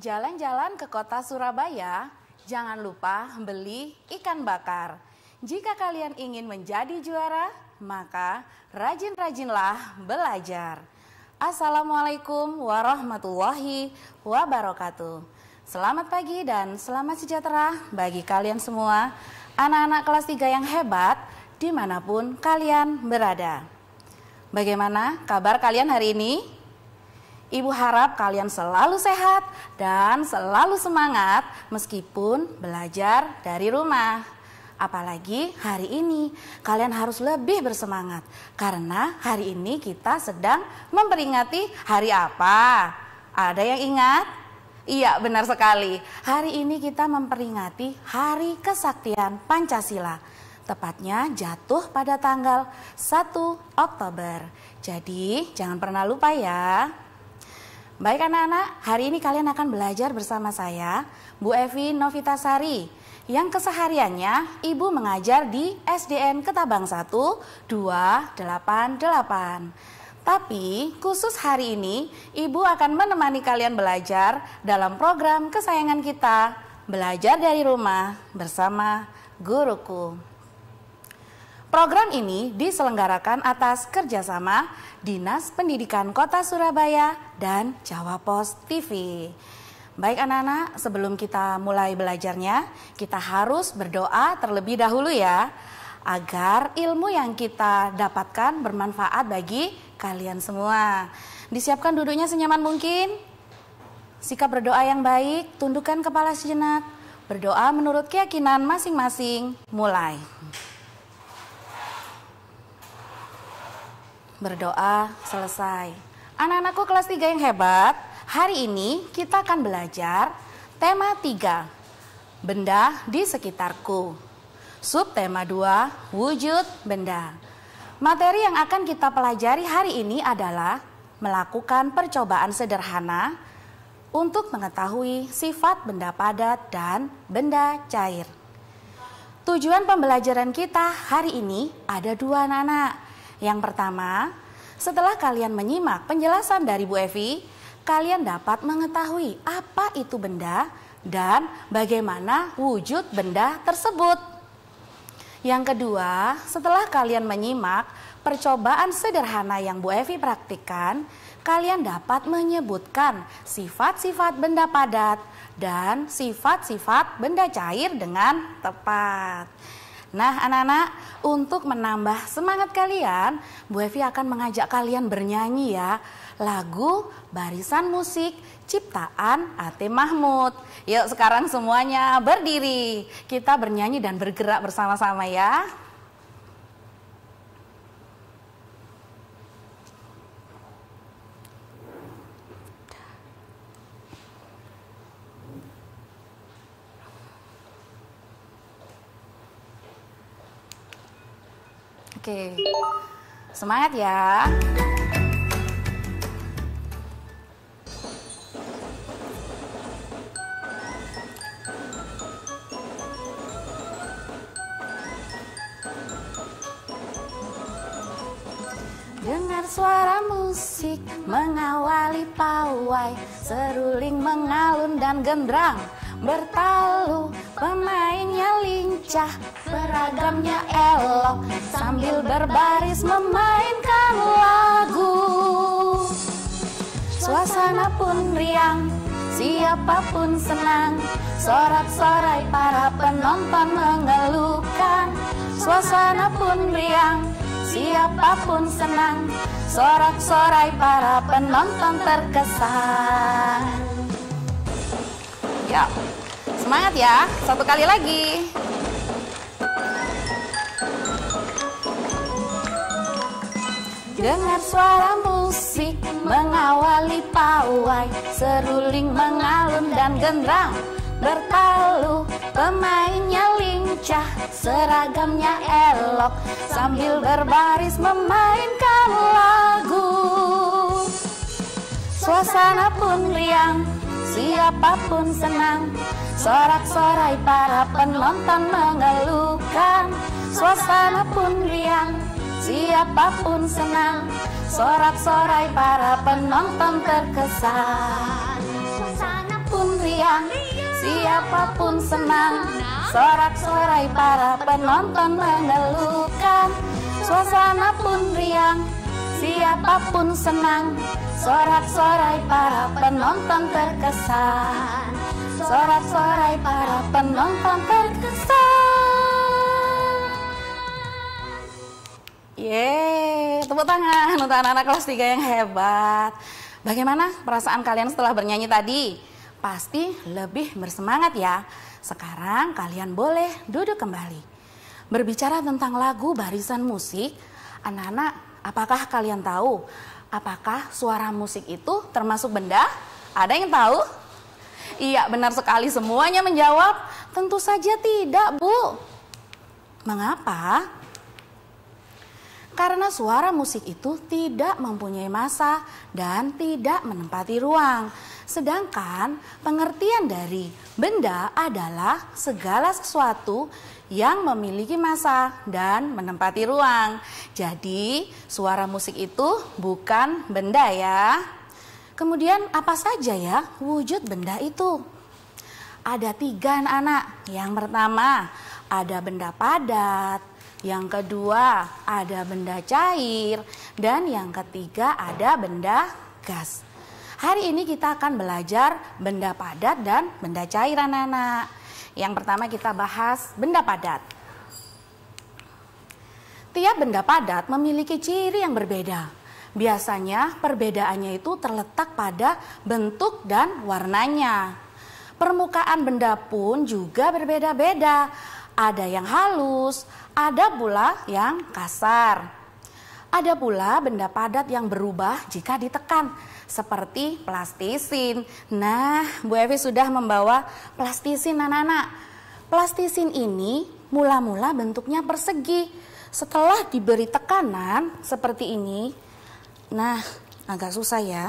Jalan-jalan ke kota Surabaya, jangan lupa beli ikan bakar. Jika kalian ingin menjadi juara, maka rajin-rajinlah belajar. Assalamualaikum warahmatullahi wabarakatuh. Selamat pagi dan selamat sejahtera bagi kalian semua, anak-anak kelas 3 yang hebat dimanapun kalian berada. Bagaimana kabar kalian hari ini? Ibu harap kalian selalu sehat dan selalu semangat meskipun belajar dari rumah. Apalagi hari ini kalian harus lebih bersemangat karena hari ini kita sedang memperingati hari apa? Ada yang ingat? Iya, benar sekali. Hari ini kita memperingati Hari Kesaktian Pancasila. Tepatnya jatuh pada tanggal 1 Oktober. Jadi jangan pernah lupa ya. Baik anak-anak, hari ini kalian akan belajar bersama saya, Bu Evi Novitasari, yang kesehariannya Ibu mengajar di SDN Ketabang 1288. Tapi khusus hari ini, Ibu akan menemani kalian belajar dalam program kesayangan kita, Belajar dari Rumah bersama Guruku. Program ini diselenggarakan atas kerjasama Dinas Pendidikan Kota Surabaya dan Jawa Pos TV. Baik anak-anak, sebelum kita mulai belajarnya, kita harus berdoa terlebih dahulu ya, agar ilmu yang kita dapatkan bermanfaat bagi kalian semua. Disiapkan duduknya senyaman mungkin, sikap berdoa yang baik, tundukkan kepala sejenak, berdoa menurut keyakinan masing-masing, mulai. Berdoa selesai. Anak-anakku kelas 3 yang hebat, hari ini kita akan belajar tema 3, benda di sekitarku. Subtema 2, wujud benda. Materi yang akan kita pelajari hari ini adalah melakukan percobaan sederhana untuk mengetahui sifat benda padat dan benda cair. Tujuan pembelajaran kita hari ini ada dua anak-anak. Yang pertama, setelah kalian menyimak penjelasan dari Bu Evi, kalian dapat mengetahui apa itu benda dan bagaimana wujud benda tersebut. Yang kedua, setelah kalian menyimak percobaan sederhana yang Bu Evi praktikkan, kalian dapat menyebutkan sifat-sifat benda padat dan sifat-sifat benda cair dengan tepat. Nah anak-anak, untuk menambah semangat kalian, Bu Evi akan mengajak kalian bernyanyi ya lagu barisan musik ciptaan AT Mahmud. Yuk sekarang semuanya berdiri, kita bernyanyi dan bergerak bersama-sama ya. Oke, semangat ya. Dengar suara musik mengawali pawai, seruling mengalun dan genderang bertalu, pemainnya lincah, seragamnya elok, sambil berbaris memainkan lagu. Suasana pun riang, siapapun senang, sorak-sorai para penonton mengeluhkan. Suasana pun riang, siapapun senang, sorak-sorai para penonton terkesan. Ya, semangat ya, satu kali lagi. Dengar suara musik mengawali pawai, seruling mengalun dan genderang bertalu, pemainnya lincah, seragamnya elok, sambil berbaris memainkan lagu. Suasana pun riang, siapapun senang, sorak-sorai para penonton mengeluhkan. Suasana pun riang, siapapun senang, sorak-sorai para penonton terkesan. Suasana pun goyang, siapapun senang. Sorak-sorai para penonton mengeluhkan, suasana pun riang, siapapun senang. Sorak-sorai para penonton terkesan, sorak-sorai para penonton terkesan. Yeay, tepuk tangan untuk anak-anak kelas 3 yang hebat. Bagaimana perasaan kalian setelah bernyanyi tadi? Pasti lebih bersemangat ya. Sekarang kalian boleh duduk kembali. Berbicara tentang lagu barisan musik, anak-anak, apakah kalian tahu? Apakah suara musik itu termasuk benda? Ada yang tahu? Iya, benar sekali semuanya menjawab. Tentu saja tidak, Bu. Mengapa? Karena suara musik itu tidak mempunyai massa dan tidak menempati ruang. Sedangkan pengertian dari benda adalah segala sesuatu yang memiliki massa dan menempati ruang. Jadi suara musik itu bukan benda ya. Kemudian apa saja ya wujud benda itu? Ada 3 anak. Yang pertama ada benda padat. Yang kedua ada benda cair. Dan yang ketiga ada benda gas. Hari ini kita akan belajar benda padat dan benda cair anak-anak. Yang pertama kita bahas benda padat. Tiap benda padat memiliki ciri yang berbeda. Biasanya perbedaannya itu terletak pada bentuk dan warnanya. Permukaan benda pun juga berbeda-beda. Ada yang halus, ada pula yang kasar. Ada pula benda padat yang berubah jika ditekan, seperti plastisin. Nah, Bu Evi sudah membawa plastisin anak-anak. Plastisin ini mula-mula bentuknya persegi. Setelah diberi tekanan seperti ini, nah agak susah ya,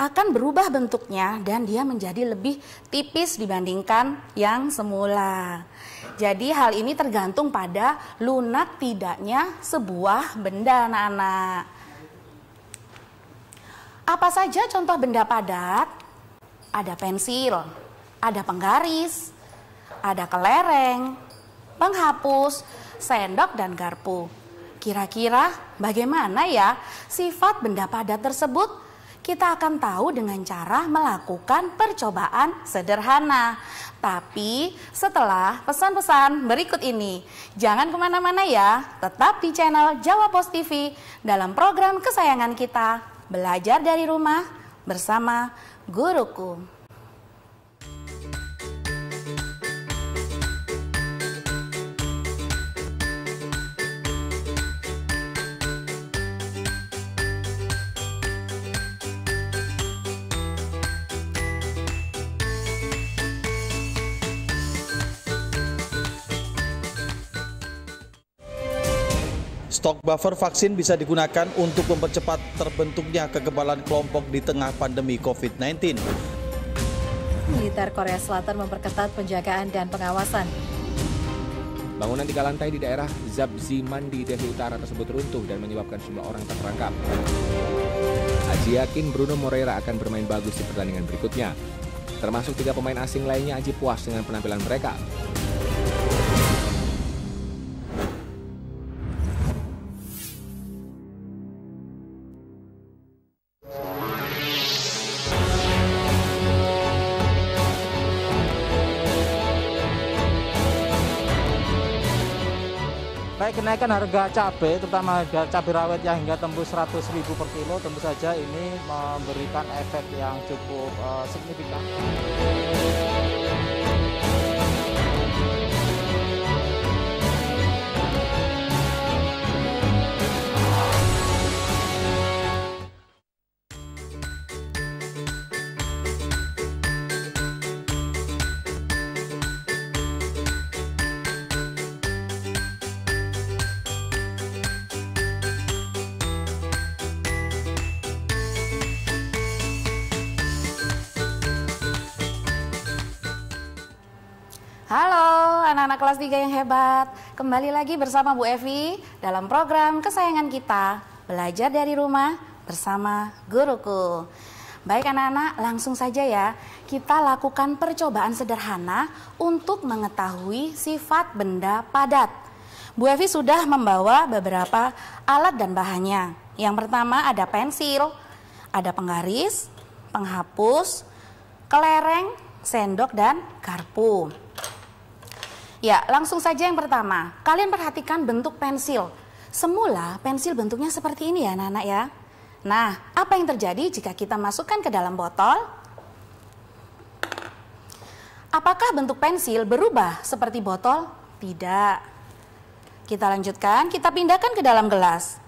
akan berubah bentuknya dan dia menjadi lebih tipis dibandingkan yang semula. Jadi hal ini tergantung pada lunak tidaknya sebuah benda anak-anak. Apa saja contoh benda padat? Ada pensil, ada penggaris, ada kelereng, penghapus, sendok dan garpu. Kira-kira bagaimana ya sifat benda padat tersebut? Kita akan tahu dengan cara melakukan percobaan sederhana. Tapi setelah pesan-pesan berikut ini. Jangan kemana-mana ya, tetap di channel Jawa Pos TV dalam program kesayangan kita, Belajar dari Rumah bersama Guruku. Stok buffer vaksin bisa digunakan untuk mempercepat terbentuknya kekebalan kelompok di tengah pandemi COVID-19. Militer Korea Selatan memperketat penjagaan dan pengawasan. Bangunan 3 lantai di daerah Zabziman di Delhi Utara tersebut runtuh dan menyebabkan sejumlah orang terperangkap. Aji yakin Bruno Moreira akan bermain bagus di pertandingan berikutnya. Termasuk 3 pemain asing lainnya, Aji puas dengan penampilan mereka. Kenaikan harga cabai, terutama harga cabai rawit yang hingga tembus 100.000 per kilo, tentu saja ini memberikan efek yang cukup signifikan. Halo anak-anak kelas 3 yang hebat, kembali lagi bersama Bu Evi dalam program kesayangan kita, Belajar dari Rumah bersama Guruku. Baik anak-anak, langsung saja ya. Kita lakukan percobaan sederhana untuk mengetahui sifat benda padat. Bu Evi sudah membawa beberapa alat dan bahannya. Yang pertama ada pensil, ada penggaris, penghapus, kelereng, sendok, dan garpu. Ya, langsung saja yang pertama. Kalian perhatikan bentuk pensil. Semula pensil bentuknya seperti ini ya anak-anak ya. Nah, apa yang terjadi jika kita masukkan ke dalam botol? Apakah bentuk pensil berubah seperti botol? Tidak. Kita lanjutkan, kita pindahkan ke dalam gelas.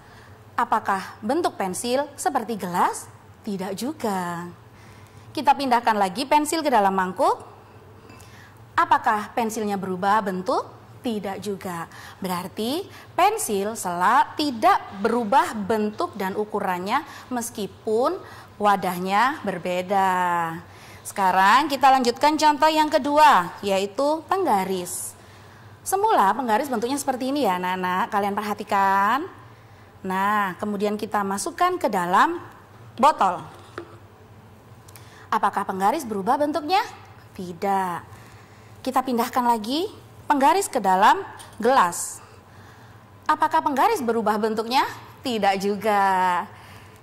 Apakah bentuk pensil seperti gelas? Tidak juga. Kita pindahkan lagi pensil ke dalam mangkuk. Apakah pensilnya berubah bentuk? Tidak juga. Berarti pensil tidak berubah bentuk dan ukurannya meskipun wadahnya berbeda. Sekarang kita lanjutkan contoh yang kedua, yaitu penggaris. Semula penggaris bentuknya seperti ini ya anak-anak, kalian perhatikan. Nah, kemudian kita masukkan ke dalam botol. Apakah penggaris berubah bentuknya? Tidak. Kita pindahkan lagi penggaris ke dalam gelas. Apakah penggaris berubah bentuknya? Tidak juga.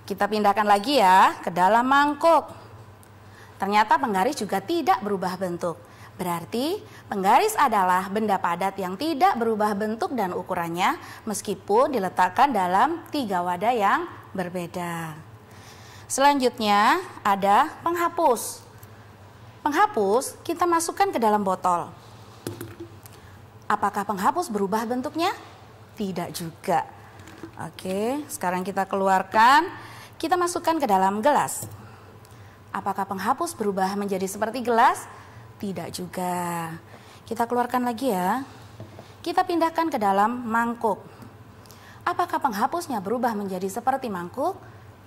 Kita pindahkan lagi ya ke dalam mangkuk. Ternyata penggaris juga tidak berubah bentuk. Berarti penggaris adalah benda padat yang tidak berubah bentuk dan ukurannya meskipun diletakkan dalam tiga wadah yang berbeda. Selanjutnya ada penghapus. Penghapus kita masukkan ke dalam botol. Apakah penghapus berubah bentuknya? Tidak juga. Oke, sekarang kita keluarkan, kita masukkan ke dalam gelas. Apakah penghapus berubah menjadi seperti gelas? Tidak juga. Kita keluarkan lagi ya. Kita pindahkan ke dalam mangkuk. Apakah penghapusnya berubah menjadi seperti mangkuk?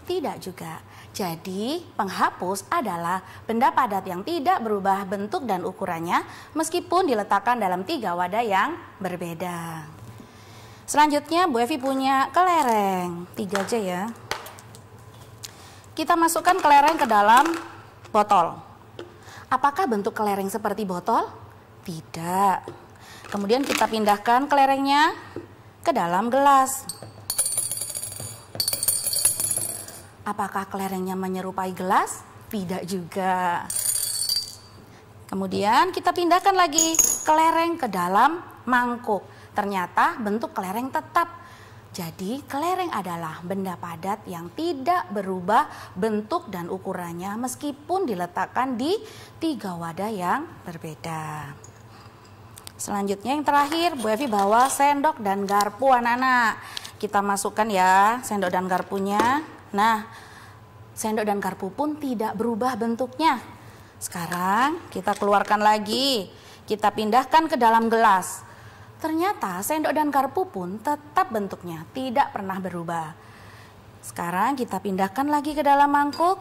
Tidak juga. Jadi, penghapus adalah benda padat yang tidak berubah bentuk dan ukurannya meskipun diletakkan dalam tiga wadah yang berbeda. Selanjutnya, Bu Evi punya kelereng. 3 aja ya. Kita masukkan kelereng ke dalam botol. Apakah bentuk kelereng seperti botol? Tidak. Kemudian kita pindahkan kelerengnya ke dalam gelas. Apakah kelerengnya menyerupai gelas? Tidak juga. Kemudian kita pindahkan lagi kelereng ke dalam mangkuk. Ternyata bentuk kelereng tetap. Jadi kelereng adalah benda padat yang tidak berubah bentuk dan ukurannya meskipun diletakkan di tiga wadah yang berbeda. Selanjutnya yang terakhir, Bu Evi bawa sendok dan garpu anak-anak. Kita masukkan ya sendok dan garpunya. Nah, sendok dan garpu pun tidak berubah bentuknya. Sekarang kita keluarkan lagi, kita pindahkan ke dalam gelas. Ternyata sendok dan garpu pun tetap bentuknya, tidak pernah berubah. Sekarang kita pindahkan lagi ke dalam mangkuk,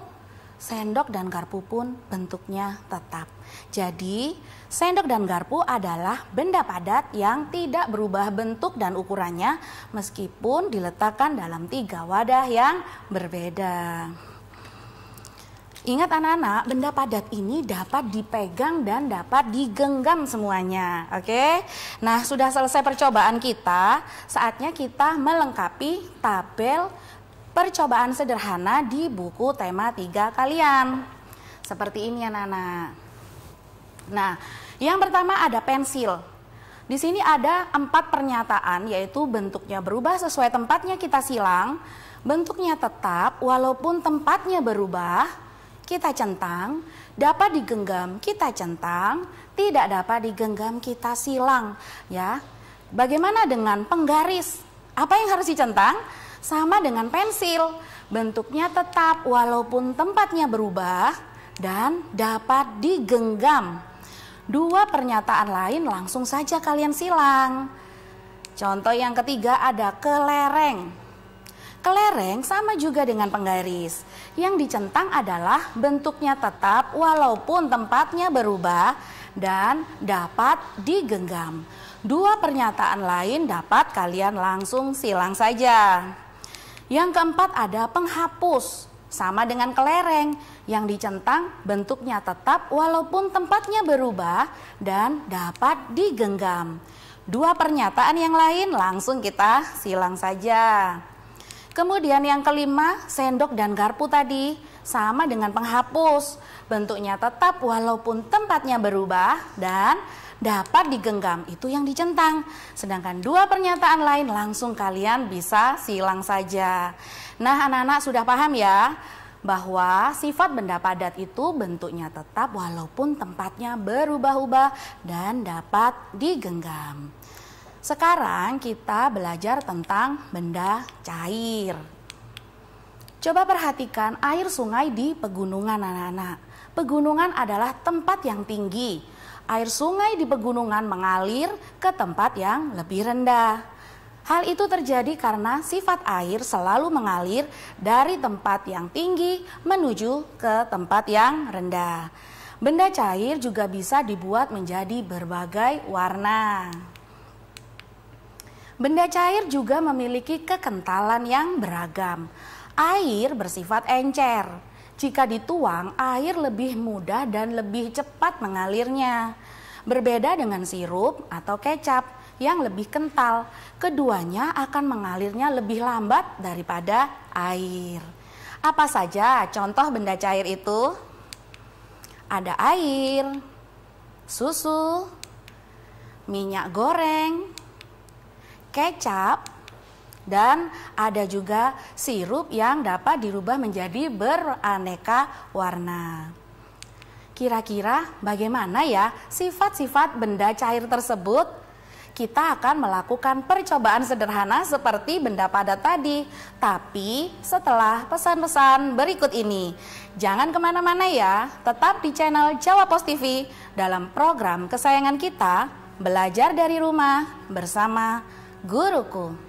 sendok dan garpu pun bentuknya tetap. Jadi, sendok dan garpu adalah benda padat yang tidak berubah bentuk dan ukurannya meskipun diletakkan dalam tiga wadah yang berbeda. Ingat anak-anak, benda padat ini dapat dipegang dan dapat digenggam semuanya. Oke? Nah, sudah selesai percobaan kita, saatnya kita melengkapi tabel percobaan sederhana di buku tema 3 kalian. Seperti ini anak-anak. Nah, yang pertama ada pensil. Di sini ada 4 pernyataan, yaitu bentuknya berubah sesuai tempatnya kita silang, bentuknya tetap walaupun tempatnya berubah, kita centang, dapat digenggam, kita centang, tidak dapat digenggam, kita silang. Ya, bagaimana dengan penggaris? Apa yang harus dicentang? Sama dengan pensil, bentuknya tetap walaupun tempatnya berubah dan dapat digenggam. 2 pernyataan lain langsung saja kalian silang. Contoh yang ketiga ada kelereng. Kelereng sama juga dengan penggaris. Yang dicentang adalah bentuknya tetap walaupun tempatnya berubah dan dapat digenggam. 2 pernyataan lain dapat kalian langsung silang saja. Yang keempat ada penghapus. Sama dengan kelereng, yang dicentang bentuknya tetap walaupun tempatnya berubah dan dapat digenggam. Dua pernyataan yang lain langsung kita silang saja. Kemudian yang kelima, sendok dan garpu tadi sama dengan penghapus. Bentuknya tetap walaupun tempatnya berubah dan dapat digenggam, itu yang dicentang. Sedangkan dua pernyataan lain langsung kalian bisa silang saja. Nah, anak-anak sudah paham ya bahwa sifat benda padat itu bentuknya tetap walaupun tempatnya berubah-ubah dan dapat digenggam. Sekarang kita belajar tentang benda cair. Coba perhatikan air sungai di pegunungan, anak-anak. Pegunungan adalah tempat yang tinggi. Air sungai di pegunungan mengalir ke tempat yang lebih rendah. Hal itu terjadi karena sifat air selalu mengalir dari tempat yang tinggi menuju ke tempat yang rendah. Benda cair juga bisa dibuat menjadi berbagai warna. Benda cair juga memiliki kekentalan yang beragam. Air bersifat encer. Jika dituang, air lebih mudah dan lebih cepat mengalirnya. Berbeda dengan sirup atau kecap yang lebih kental, keduanya akan mengalirnya lebih lambat daripada air. Apa saja contoh benda cair itu? Ada air, susu, minyak goreng, kecap, dan ada juga sirup yang dapat dirubah menjadi beraneka warna. Kira-kira bagaimana ya sifat-sifat benda cair tersebut? Kita akan melakukan percobaan sederhana seperti benda padat tadi, tapi setelah pesan-pesan berikut ini. Jangan kemana-mana ya, tetap di channel Jawa Pos TV dalam program kesayangan kita, Belajar dari Rumah bersama Guruku.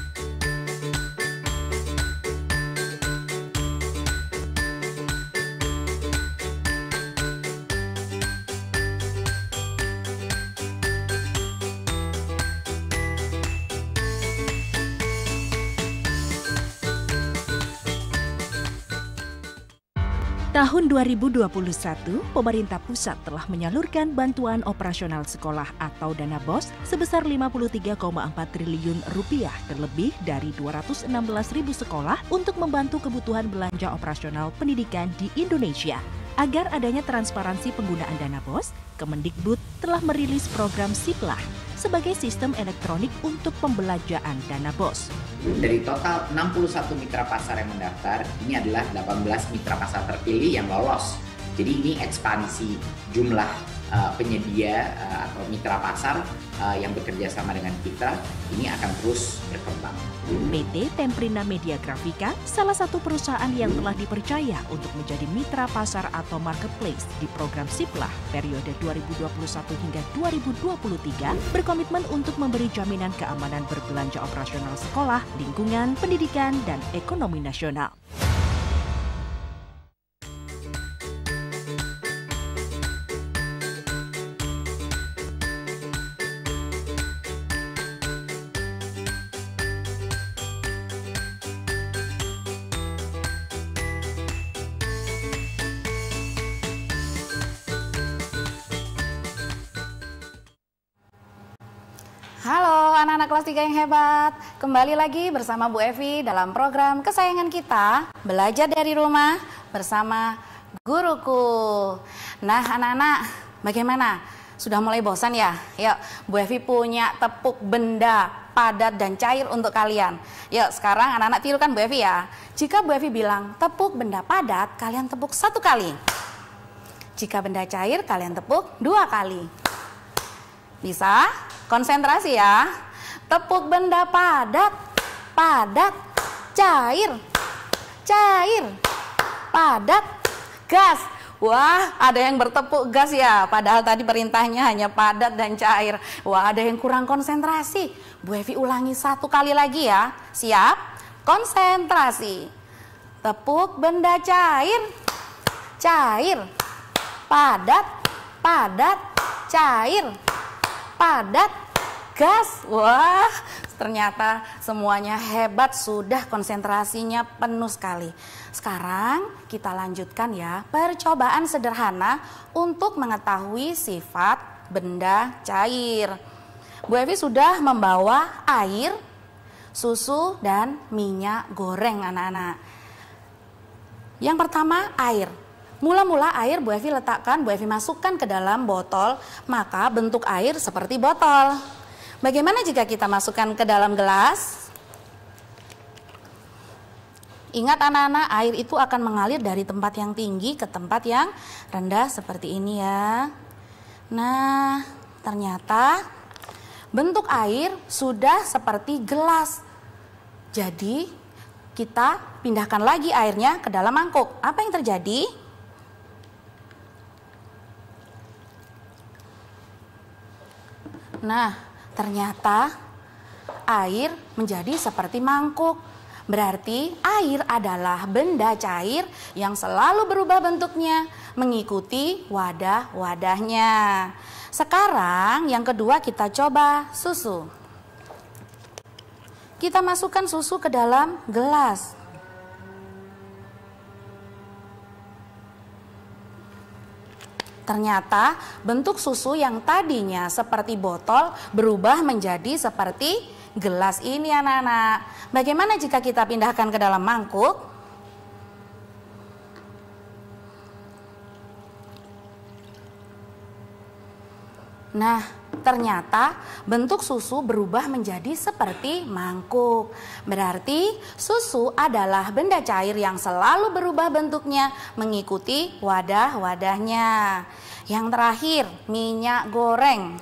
Tahun 2021, pemerintah pusat telah menyalurkan bantuan operasional sekolah atau dana BOS sebesar Rp53,4 triliun terlebih dari 216.000 sekolah untuk membantu kebutuhan belanja operasional pendidikan di Indonesia. Agar adanya transparansi penggunaan dana BOS, Kemendikbud telah merilis program SIPLAH sebagai sistem elektronik untuk pembelanjaan dana BOS. Dari total 61 mitra pasar yang mendaftar, ini adalah 18 mitra pasar terpilih yang lolos. Jadi ini ekspansi jumlah penyedia atau mitra pasar yang bekerja sama dengan kita, ini akan terus berkembang. PT Temprina Media Grafica, salah satu perusahaan yang telah dipercaya untuk menjadi mitra pasar atau marketplace di program SIPLAH periode 2021 hingga 2023, berkomitmen untuk memberi jaminan keamanan berbelanja operasional sekolah, lingkungan, pendidikan, dan ekonomi nasional. Halo anak-anak kelas 3 yang hebat, kembali lagi bersama Bu Evi dalam program kesayangan kita, Belajar dari Rumah bersama Guruku. Nah anak-anak, bagaimana? Sudah mulai bosan ya? Yuk, Bu Evi punya tepuk benda padat dan cair untuk kalian. Yuk, sekarang anak-anak tirukan Bu Evi ya. Jika Bu Evi bilang tepuk benda padat, kalian tepuk 1 kali. Jika benda cair, kalian tepuk 2 kali. Bisa? Konsentrasi ya. Tepuk benda padat, padat, cair, cair, padat, gas. Wah, ada yang bertepuk gas ya, padahal tadi perintahnya hanya padat dan cair. Wah, ada yang kurang konsentrasi. Bu Evi ulangi 1 kali lagi ya. Siap? Konsentrasi. Tepuk benda cair, cair, padat, padat, cair, padat, gas. Wah, ternyata semuanya hebat, sudah konsentrasinya penuh sekali. Sekarang kita lanjutkan ya percobaan sederhana untuk mengetahui sifat benda cair. Bu Evi sudah membawa air, susu, dan minyak goreng anak-anak. Yang pertama air. Mula-mula air Bu Evi letakkan, Bu Evi masukkan ke dalam botol, maka bentuk air seperti botol. Bagaimana jika kita masukkan ke dalam gelas? Ingat anak-anak, air itu akan mengalir dari tempat yang tinggi ke tempat yang rendah seperti ini ya. Nah, ternyata bentuk air sudah seperti gelas. Jadi, kita pindahkan lagi airnya ke dalam mangkuk. Apa yang terjadi? Nah, ternyata air menjadi seperti mangkuk. Berarti air adalah benda cair yang selalu berubah bentuknya, mengikuti wadah-wadahnya. Sekarang yang kedua kita coba susu. Kita masukkan susu ke dalam gelas. Ternyata bentuk susu yang tadinya seperti botol berubah menjadi seperti gelas ini anak-anak. Bagaimana jika kita pindahkan ke dalam mangkuk? Nah, ternyata bentuk susu berubah menjadi seperti mangkuk. Berarti susu adalah benda cair yang selalu berubah bentuknya, mengikuti wadah-wadahnya. Yang terakhir, minyak goreng.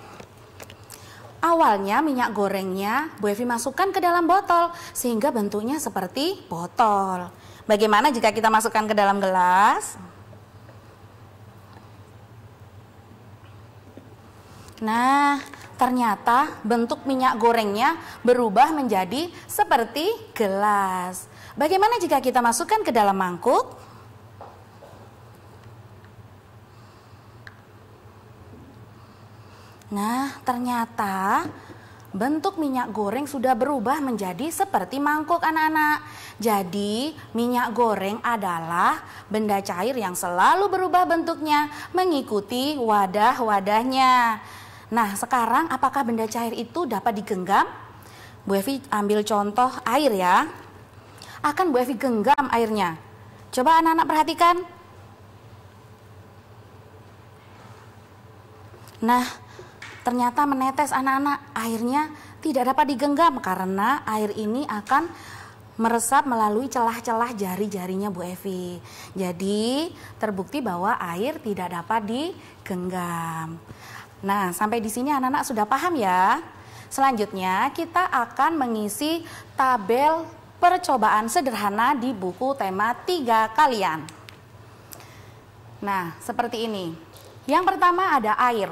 Awalnya minyak gorengnya Bu Evi masukkan ke dalam botol sehingga bentuknya seperti botol. Bagaimana jika kita masukkan ke dalam gelas? Nah, ternyata bentuk minyak gorengnya berubah menjadi seperti gelas. Bagaimana jika kita masukkan ke dalam mangkuk? Nah, ternyata bentuk minyak goreng sudah berubah menjadi seperti mangkuk anak-anak. Jadi, minyak goreng adalah benda cair yang selalu berubah bentuknya, mengikuti wadah-wadahnya. Nah, sekarang apakah benda cair itu dapat digenggam? Bu Evi ambil contoh air ya. Akan Bu Evi genggam airnya. Coba anak-anak perhatikan. Nah, ternyata menetes anak-anak, airnya tidak dapat digenggam karena air ini akan meresap melalui celah-celah jari-jarinya Bu Evi. Jadi, terbukti bahwa air tidak dapat digenggam. Nah, sampai di sini anak-anak sudah paham ya. Selanjutnya, kita akan mengisi tabel percobaan sederhana di buku tema 3 kalian. Nah, seperti ini. Yang pertama ada air.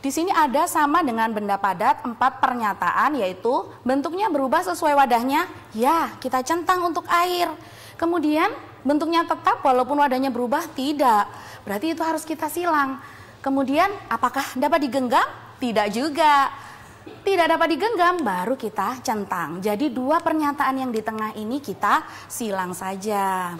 Di sini ada sama dengan benda padat 4 pernyataan, yaitu bentuknya berubah sesuai wadahnya. Ya, kita centang untuk air. Kemudian bentuknya tetap walaupun wadahnya berubah, tidak. Berarti itu harus kita silang. Kemudian, apakah dapat digenggam? Tidak juga. Tidak dapat digenggam, baru kita centang. Jadi, 2 pernyataan yang di tengah ini kita silang saja.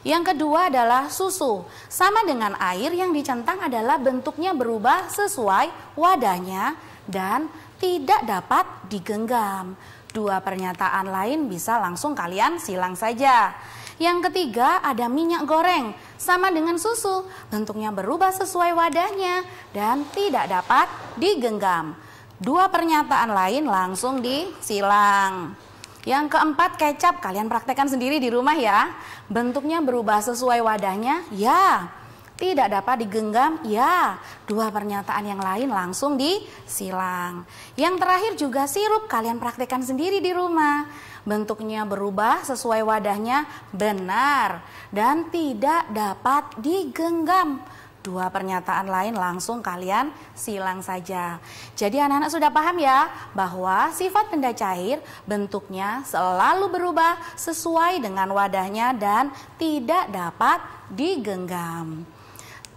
Yang kedua adalah susu. Sama dengan air, yang dicentang adalah bentuknya berubah sesuai wadahnya dan tidak dapat digenggam. 2 pernyataan lain bisa langsung kalian silang saja. Yang ketiga ada minyak goreng, sama dengan susu, bentuknya berubah sesuai wadahnya dan tidak dapat digenggam. 2 pernyataan lain langsung disilang. Yang keempat kecap, kalian praktekkan sendiri di rumah ya. Bentuknya berubah sesuai wadahnya, ya. Tidak dapat digenggam, ya. 2 pernyataan yang lain langsung disilang. Yang terakhir juga sirup, kalian praktekkan sendiri di rumah. Bentuknya berubah sesuai wadahnya, benar. Dan tidak dapat digenggam. 2 pernyataan lain langsung kalian silang saja. Jadi anak-anak sudah paham ya bahwa sifat benda cair bentuknya selalu berubah sesuai dengan wadahnya dan tidak dapat digenggam.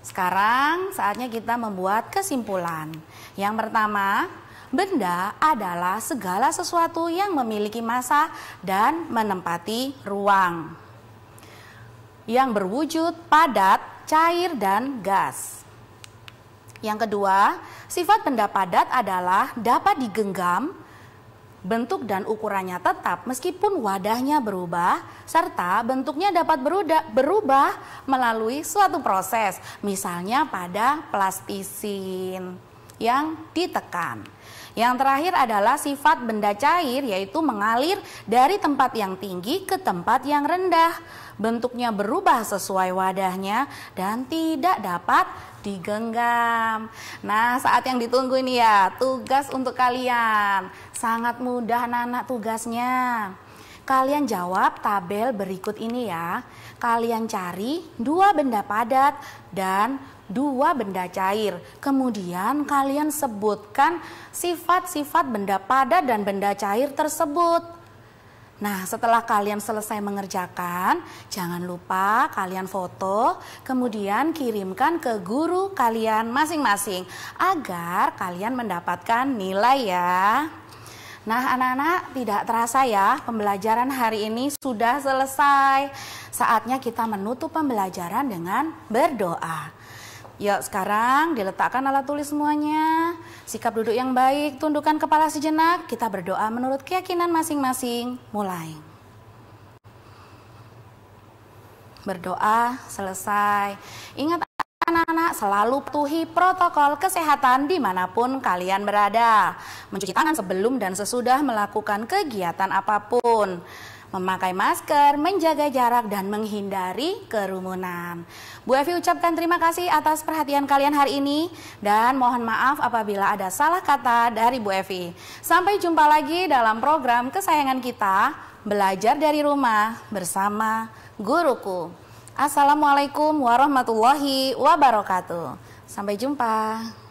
Sekarang saatnya kita membuat kesimpulan. Yang pertama, Benda adalah segala sesuatu yang memiliki massa dan menempati ruang, yang berwujud padat, cair, dan gas. Yang kedua, sifat benda padat adalah dapat digenggam, bentuk dan ukurannya tetap meskipun wadahnya berubah, serta bentuknya dapat berubah melalui suatu proses, misalnya pada plastisin yang ditekan. Yang terakhir adalah sifat benda cair, yaitu mengalir dari tempat yang tinggi ke tempat yang rendah, bentuknya berubah sesuai wadahnya dan tidak dapat digenggam. Nah, saat yang ditunggu ini ya, tugas untuk kalian. Sangat mudah anak-anak tugasnya. Kalian jawab tabel berikut ini ya. Kalian cari dua benda padat dan dua benda cair. Kemudian kalian sebutkan sifat-sifat benda padat dan benda cair tersebut. Nah, setelah kalian selesai mengerjakan, jangan lupa kalian foto, kemudian kirimkan ke guru kalian masing-masing agar kalian mendapatkan nilai ya. Nah, anak-anak, tidak terasa ya, pembelajaran hari ini sudah selesai. Saatnya kita menutup pembelajaran dengan berdoa. Yuk, sekarang diletakkan alat tulis semuanya. Sikap duduk yang baik, tundukkan kepala sejenak. Kita berdoa menurut keyakinan masing-masing. Mulai. Berdoa selesai. Ingat anak-anak, selalu patuhi protokol kesehatan dimanapun kalian berada. Mencuci tangan sebelum dan sesudah melakukan kegiatan apapun. Memakai masker, menjaga jarak, dan menghindari kerumunan. Bu Evi ucapkan terima kasih atas perhatian kalian hari ini. Dan mohon maaf apabila ada salah kata dari Bu Evi. Sampai jumpa lagi dalam program kesayangan kita, Belajar dari Rumah bersama Guruku. Assalamualaikum warahmatullahi wabarakatuh. Sampai jumpa.